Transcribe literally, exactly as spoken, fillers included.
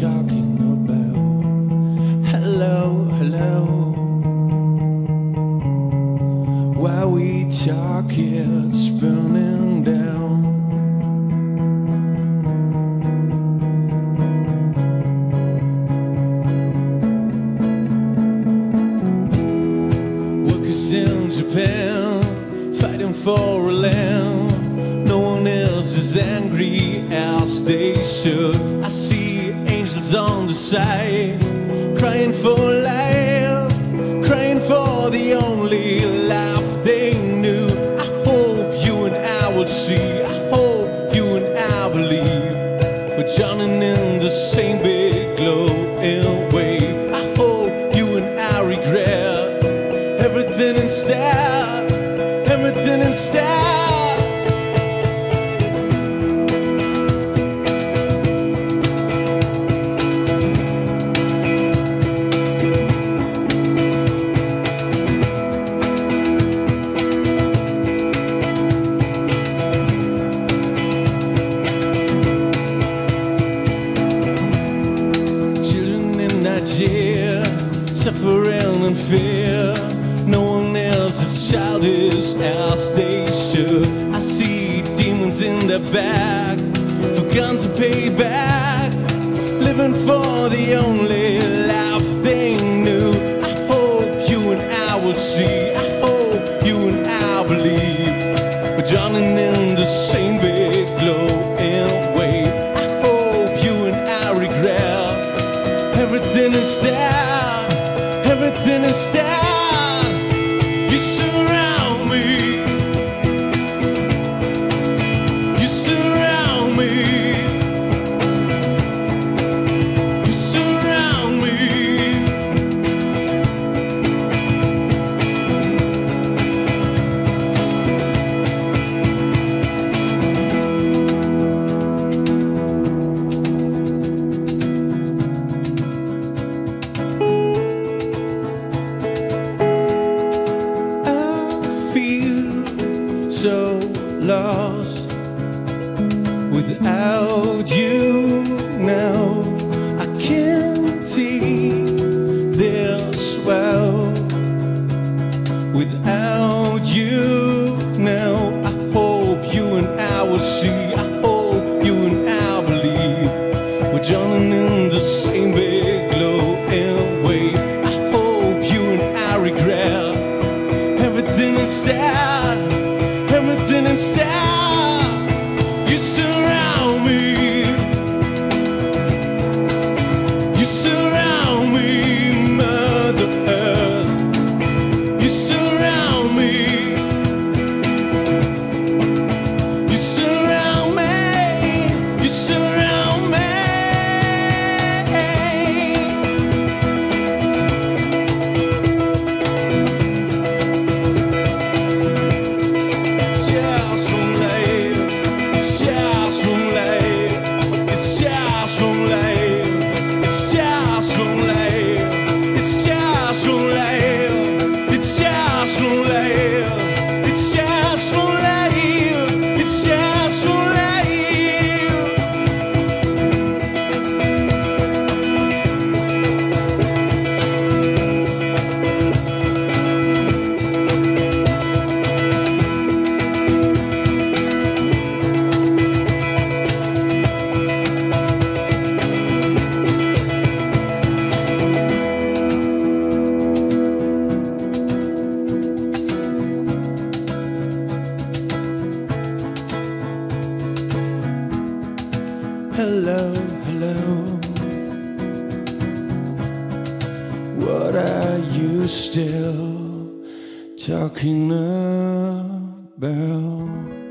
talking about? Hello, hello. While we talk, it's burning down. Workers in Japan, fighting for a land. No one else is angry as they should. I see angels on the side, crying for life, crying for the only life they knew. I hope you and I will see, I hope you and I believe we're drowning in the same big glowing wave. I hope you and I regret everything instead, everything instead. Suffering and fear, no one else is childish as they should. I see demons in their back, for guns to pay back, living for the only life they knew. I hope you and I will see, I hope you and I believe we're drowning in the same big glowing wave. I hope you and I regret everything instead, everything instead. You surround me, you surround me, you surround me. So lost without you now. I can't see this world without you now. I hope you and I will see, I hope you and I believe we're drowning in the same big glowing wave. I hope you and I regret everything inside, everything instead. You surround me, you surround me, Mother Earth. You surround me, you surround me, you surround me. It's just one life, it's just one life, it's just one life, it's just one life, it's just one hello, hello. What are you still talking about?